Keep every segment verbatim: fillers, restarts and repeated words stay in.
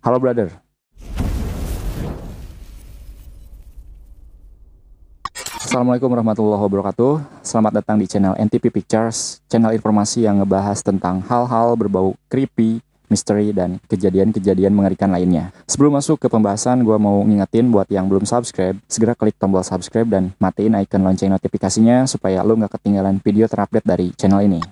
Halo brother. Assalamualaikum warahmatullahi wabarakatuh. Selamat datang di channel N T P Pictures, channel informasi yang ngebahas tentang hal-hal berbau creepy, misteri, dan kejadian-kejadian mengerikan lainnya. Sebelum masuk ke pembahasan, gue mau ngingetin buat yang belum subscribe, segera klik tombol subscribe dan matiin icon lonceng notifikasinya supaya lo nggak ketinggalan video terupdate dari channel ini.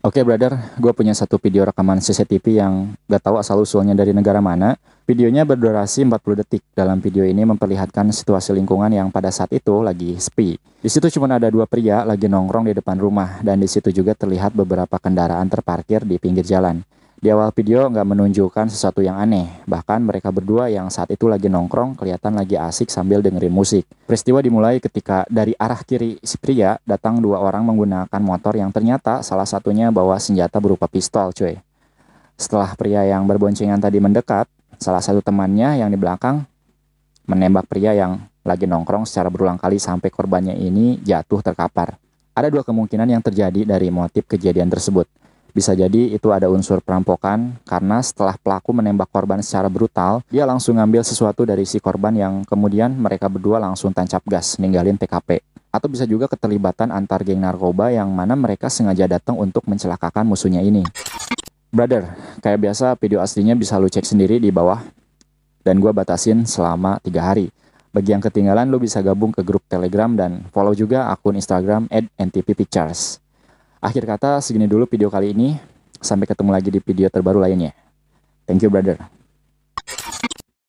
Oke brother, gue punya satu video rekaman C C T V yang gak tahu asal-usulnya dari negara mana. Videonya berdurasi empat puluh detik. Dalam video ini memperlihatkan situasi lingkungan yang pada saat itu lagi sepi. Di situ cuma ada dua pria lagi nongkrong di depan rumah, dan di situ juga terlihat beberapa kendaraan terparkir di pinggir jalan. Di awal video nggak menunjukkan sesuatu yang aneh, bahkan mereka berdua yang saat itu lagi nongkrong kelihatan lagi asik sambil dengerin musik. Peristiwa dimulai ketika dari arah kiri si pria datang dua orang menggunakan motor yang ternyata salah satunya bawa senjata berupa pistol, cuy. Setelah pria yang berboncengan tadi mendekat, salah satu temannya yang di belakang menembak pria yang lagi nongkrong secara berulang kali sampai korbannya ini jatuh terkapar. Ada dua kemungkinan yang terjadi dari motif kejadian tersebut. Bisa jadi itu ada unsur perampokan, karena setelah pelaku menembak korban secara brutal, dia langsung ngambil sesuatu dari si korban yang kemudian mereka berdua langsung tancap gas, ninggalin T K P. Atau bisa juga keterlibatan antar geng narkoba yang mana mereka sengaja datang untuk mencelakakan musuhnya ini. Brother, kayak biasa video aslinya bisa lu cek sendiri di bawah, dan gua batasin selama tiga hari. Bagi yang ketinggalan, lu bisa gabung ke grup Telegram dan follow juga akun Instagram at N T P Pictures. Akhir kata, segini dulu video kali ini. Sampai ketemu lagi di video terbaru lainnya. Thank you, brother.